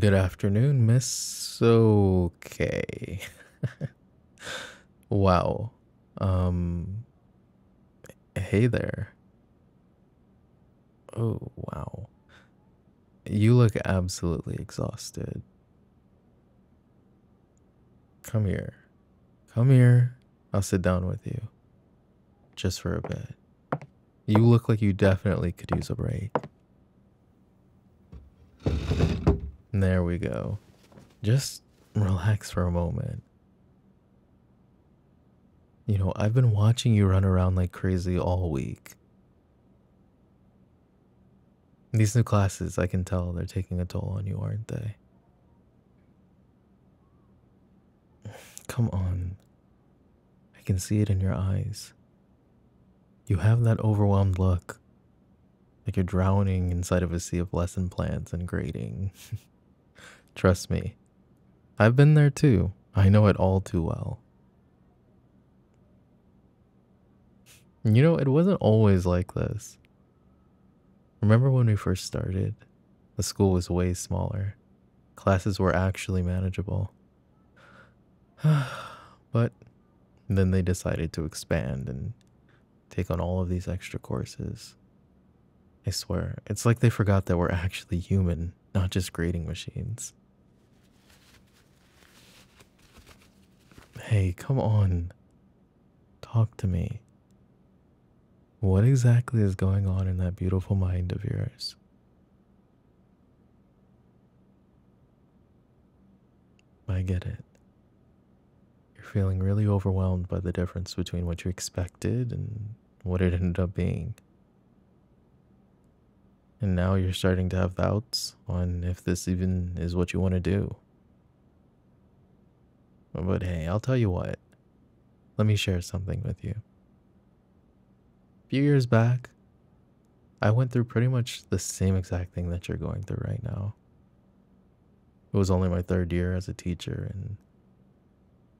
Good afternoon, miss. Okay. Wow. Hey there. Oh, wow. You look absolutely exhausted. Come here. Come here. I'll sit down with you. Just for a bit. You look like you definitely could use a break. There we go. Just relax for a moment. You know, I've been watching you run around like crazy all week. These new classes, I can tell they're taking a toll on you, aren't they? Come on. I can see it in your eyes. You have that overwhelmed look. Like you're drowning inside of a sea of lesson plans and grading. Trust me. I've been there too. I know it all too well. You know, it wasn't always like this. Remember when we first started? The school was way smaller. Classes were actually manageable. But then they decided to expand and take on all of these extra courses. I swear, it's like they forgot that we're actually human, not just grading machines. Hey, come on. Talk to me. What exactly is going on in that beautiful mind of yours? I get it. You're feeling really overwhelmed by the difference between what you expected and what it ended up being. And now you're starting to have doubts on if this even is what you want to do. But hey, I'll tell you what. Let me share something with you. A few years back, I went through pretty much the same exact thing that you're going through right now. It was only my third year as a teacher, and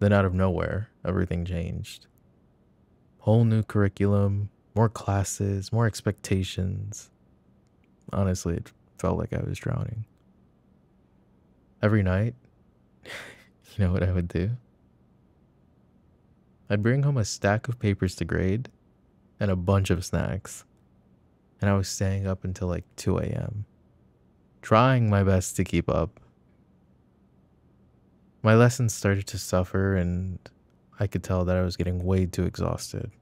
then out of nowhere, everything changed. Whole new curriculum, more classes, more expectations. Honestly, it felt like I was drowning. Every night, you know what I would do? I'd bring home a stack of papers to grade and a bunch of snacks. And I was staying up until like 2 a.m., trying my best to keep up. My lessons started to suffer, and I could tell that I was getting way too exhausted.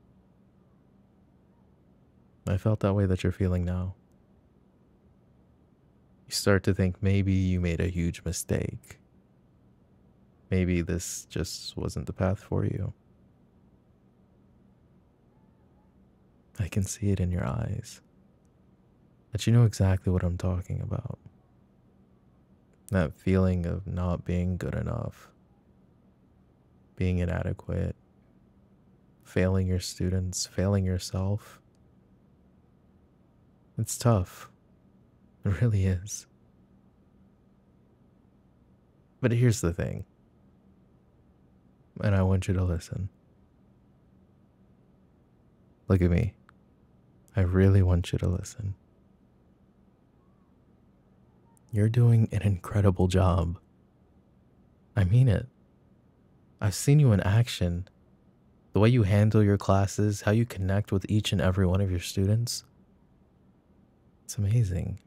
I felt that way that you're feeling now. You start to think maybe you made a huge mistake. Maybe this just wasn't the path for you. I can see it in your eyes. That you know exactly what I'm talking about. That feeling of not being good enough. Being inadequate. Failing your students, failing yourself. It's tough. It really is. But here's the thing. And I want you to listen. Look at me. I really want you to listen. You're doing an incredible job. I mean it. I've seen you in action. The way you handle your classes, how you connect with each and every one of your students. It's amazing.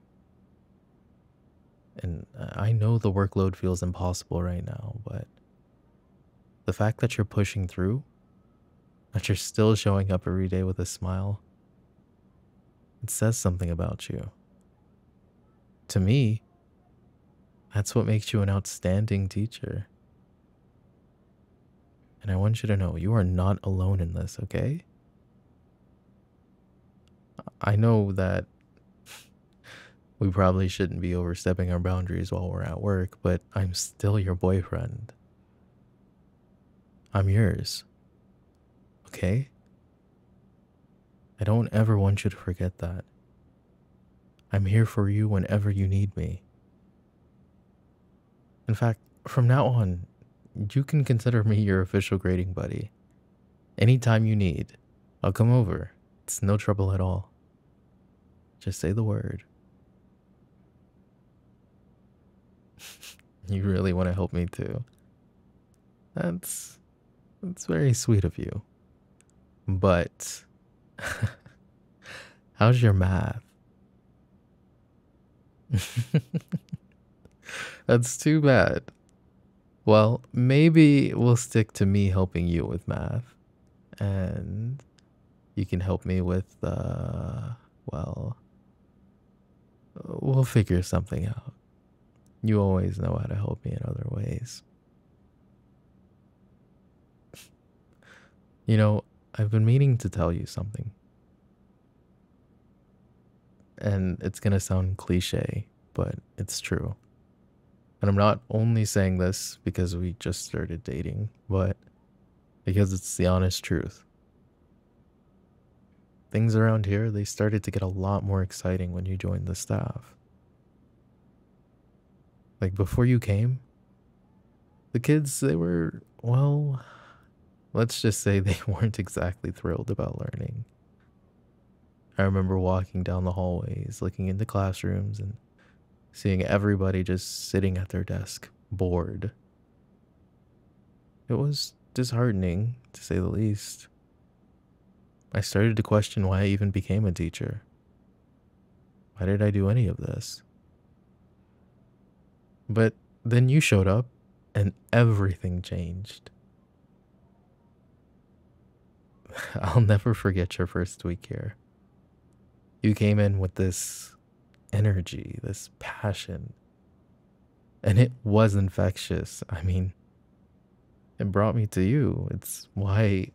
And I know the workload feels impossible right now, but the fact that you're pushing through, that you're still showing up every day with a smile, it says something about you. To me, that's what makes you an outstanding teacher. And I want you to know, you are not alone in this, okay? I know that we probably shouldn't be overstepping our boundaries while we're at work, but I'm still your boyfriend. I'm yours. Okay? I don't ever want you to forget that. I'm here for you whenever you need me. In fact, from now on, you can consider me your official grading buddy. Anytime you need, I'll come over. It's no trouble at all. Just say the word. You really want to help me too. That's very sweet of you. But how's your math? That's too bad. Well, maybe we'll stick to me helping you with math. And you can help me with, well, we'll figure something out. You always know how to help me in other ways. You know, I've been meaning to tell you something. And it's going to sound cliche, but it's true. And I'm not only saying this because we just started dating, but because it's the honest truth. Things around here, they started to get a lot more exciting when you joined the staff. Like, before you came, the kids, they were, well, let's just say they weren't exactly thrilled about learning. I remember walking down the hallways, looking into classrooms, and seeing everybody just sitting at their desk, bored. It was disheartening, to say the least. I started to question why I even became a teacher. Why did I do any of this? But then you showed up, and everything changed. I'll never forget your first week here. You came in with this energy, this passion. And it was infectious. I mean, it brought me to you. It's why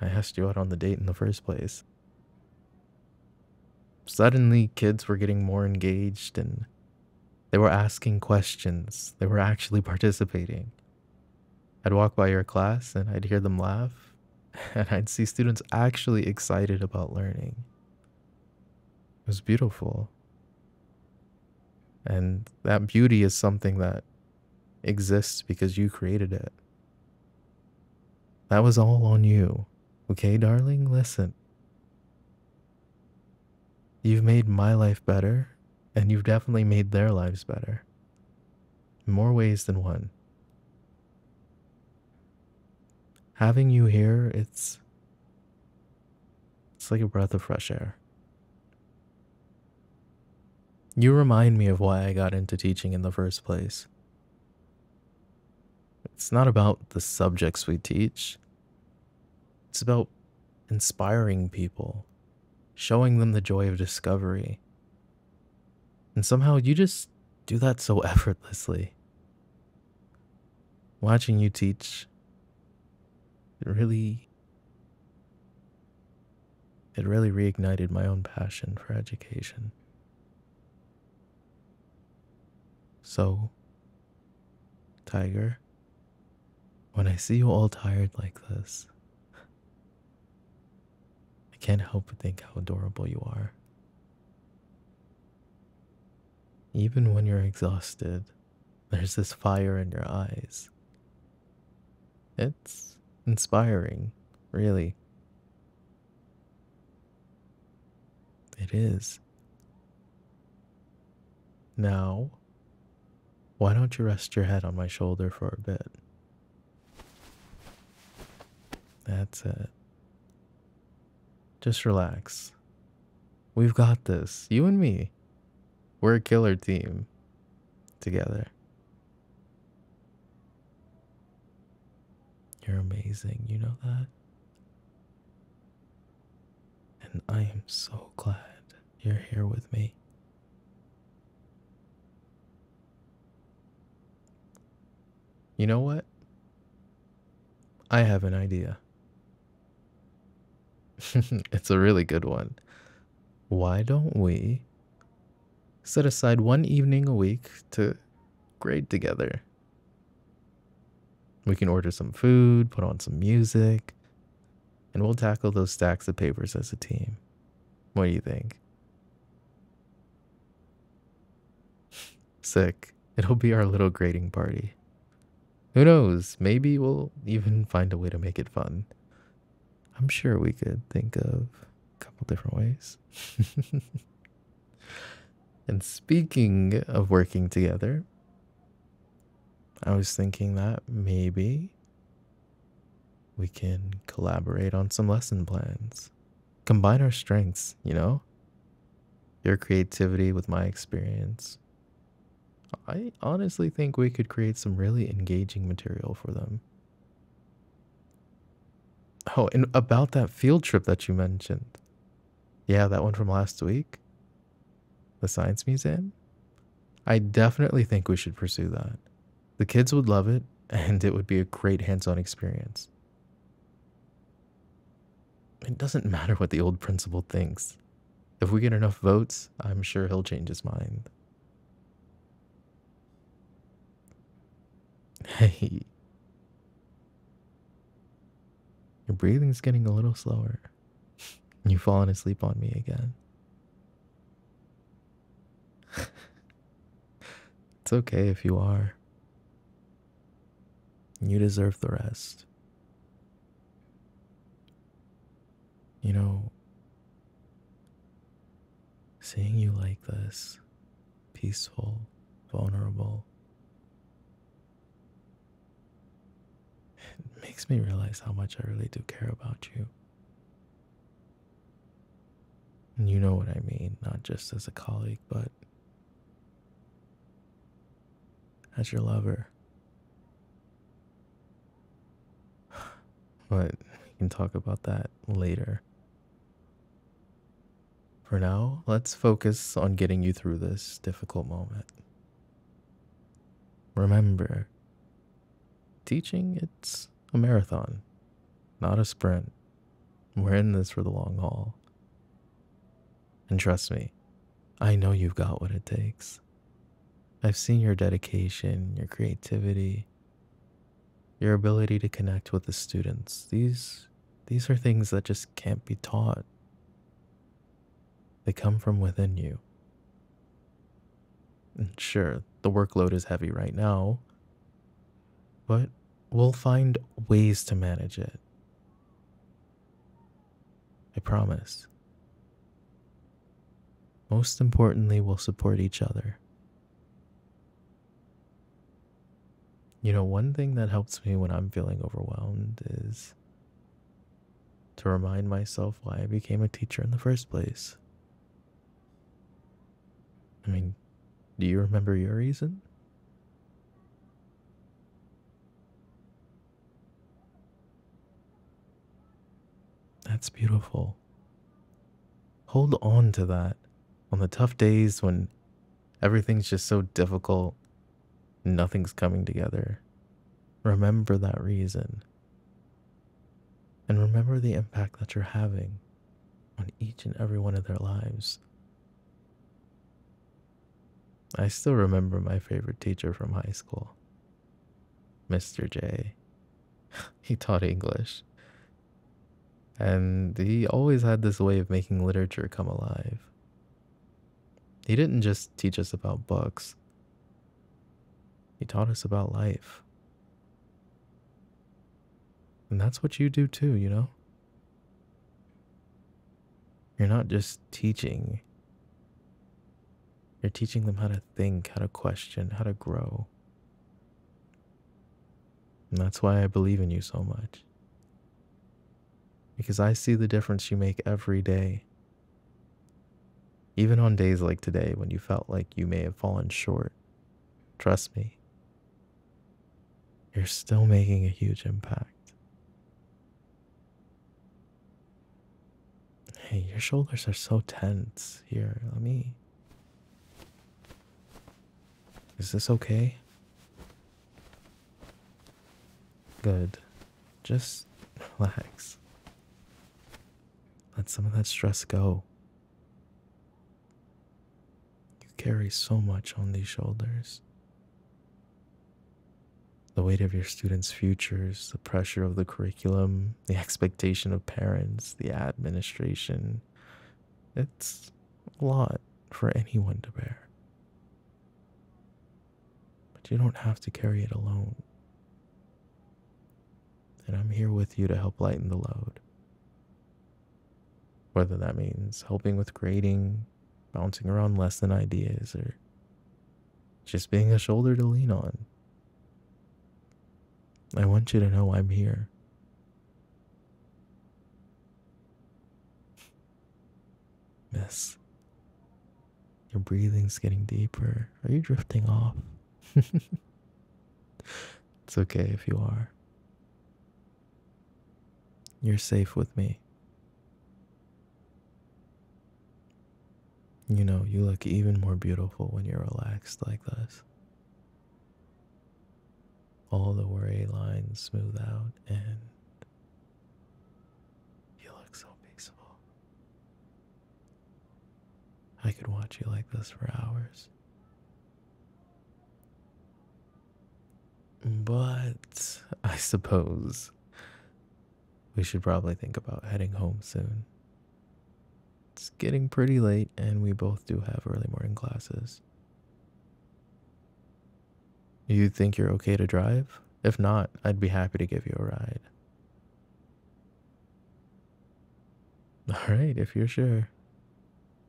I asked you out on the date in the first place. Suddenly, kids were getting more engaged and they were asking questions. They were actually participating. I'd walk by your class and I'd hear them laugh, and I'd see students actually excited about learning. It was beautiful. And that beauty is something that exists because you created it. That was all on you. Okay, darling? Listen. You've made my life better. And you've definitely made their lives better. In more ways than one. Having you here, it's like a breath of fresh air. You remind me of why I got into teaching in the first place. It's not about the subjects we teach. It's about inspiring people, showing them the joy of discovery. And somehow you just do that so effortlessly. Watching you teach, it really reignited my own passion for education. So, Tiger, when I see you all tired like this, I can't help but think how adorable you are. Even when you're exhausted, there's this fire in your eyes. It's inspiring, really. It is. Now, why don't you rest your head on my shoulder for a bit? That's it. Just relax. We've got this, you and me. We're a killer team together. You're amazing, you know that? And I am so glad you're here with me. You know what? I have an idea. It's a really good one. Why don't we set aside one evening a week to grade together? We can order some food, put on some music, and we'll tackle those stacks of papers as a team. What do you think? Sick. It'll be our little grading party. Who knows? Maybe we'll even find a way to make it fun. I'm sure we could think of a couple different ways. And speaking of working together, I was thinking that maybe we can collaborate on some lesson plans. Combine our strengths, you know? Your creativity with my experience. I honestly think we could create some really engaging material for them. Oh, and about that field trip that you mentioned. Yeah, that one from last week. The Science Museum. I definitely think we should pursue that. The kids would love it, and it would be a great hands-on experience. It doesn't matter what the old principal thinks. If we get enough votes, I'm sure he'll change his mind. Hey. Your breathing's getting a little slower. You've fallen asleep on me again. It's okay if you are. You deserve the rest. You know, seeing you like this, peaceful, vulnerable, it makes me realize how much I really do care about you. And you know what I mean, not just as a colleague, but as your lover. But we can talk about that later. For now, let's focus on getting you through this difficult moment. Remember, teaching, it's a marathon, not a sprint. We're in this for the long haul. And trust me, I know you've got what it takes. I've seen your dedication, your creativity, your ability to connect with the students. These are things that just can't be taught. They come from within you. And sure, the workload is heavy right now, but we'll find ways to manage it. I promise. Most importantly, we'll support each other. You know, one thing that helps me when I'm feeling overwhelmed is to remind myself why I became a teacher in the first place. I mean, do you remember your reason? That's beautiful. Hold on to that. On the tough days when everything's just so difficult, nothing's coming together. Remember that reason. And remember the impact that you're having on each and every one of their lives. I still remember my favorite teacher from high school, Mr. J. He taught English. And he always had this way of making literature come alive. He didn't just teach us about books. He taught us about life. And that's what you do too, you know? You're not just teaching. You're teaching them how to think, how to question, how to grow. And that's why I believe in you so much. Because I see the difference you make every day. Even on days like today when you felt like you may have fallen short. Trust me. You're still making a huge impact. Hey, your shoulders are so tense. Here, let me... Is this okay? Good. Just relax. Let some of that stress go. You carry so much on these shoulders. The weight of your students' futures, the pressure of the curriculum, the expectation of parents, the administration. It's a lot for anyone to bear. But you don't have to carry it alone. And I'm here with you to help lighten the load. Whether that means helping with grading, bouncing around lesson ideas, or just being a shoulder to lean on. I want you to know I'm here. Miss, your breathing's getting deeper. Are you drifting off? It's okay if you are. You're safe with me. You know, you look even more beautiful when you're relaxed like this. All the worry lines smooth out and you look so peaceful. I could watch you like this for hours. But I suppose we should probably think about heading home soon. It's getting pretty late, and we both do have early morning classes. You think you're okay to drive? If not, I'd be happy to give you a ride. Alright, if you're sure.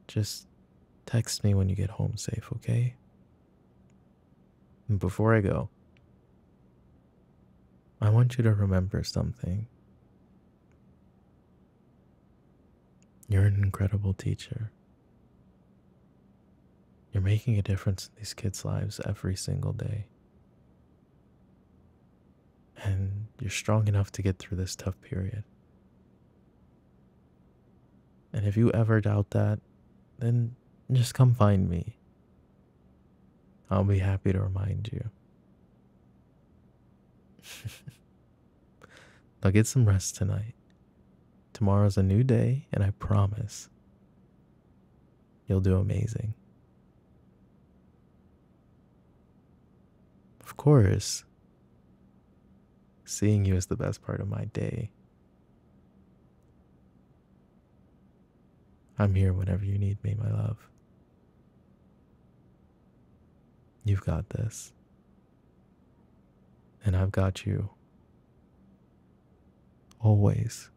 Just text me when you get home safe, okay? And before I go, I want you to remember something. You're an incredible teacher. You're making a difference in these kids' lives every single day. And you're strong enough to get through this tough period. And if you ever doubt that, then just come find me. I'll be happy to remind you. Now get some rest tonight. Tomorrow's a new day, and I promise you'll do amazing. Of course, seeing you is the best part of my day. I'm here whenever you need me, my love. You've got this, and I've got you. Always.